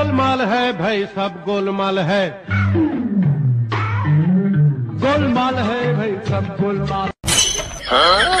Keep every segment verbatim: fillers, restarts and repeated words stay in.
गोलमाल है भाई, सब गोलमाल है, गोलमाल है भाई, सब गोलमाल। हाँ?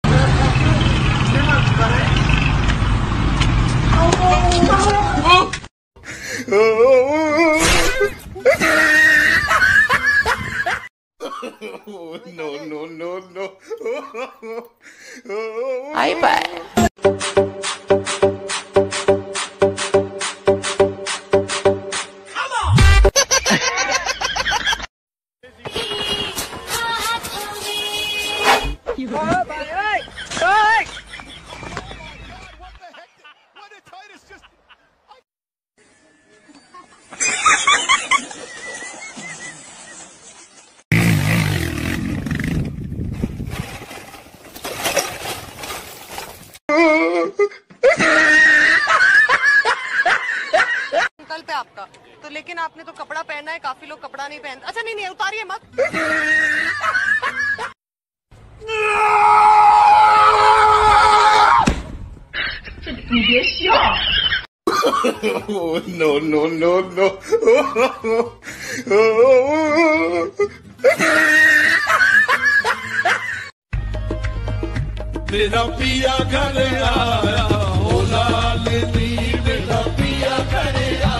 no, no, no, no. Bye bye. कल पे आपका तो, लेकिन आपने तो कपड़ा पहना है, काफी लोग कपड़ा नहीं पहनते। अच्छा नहीं नहीं उतारिए मत। Oh, no, no, no, no. तेरा पिया घर आया, ओ लाल दी तेरा पिया घर आया।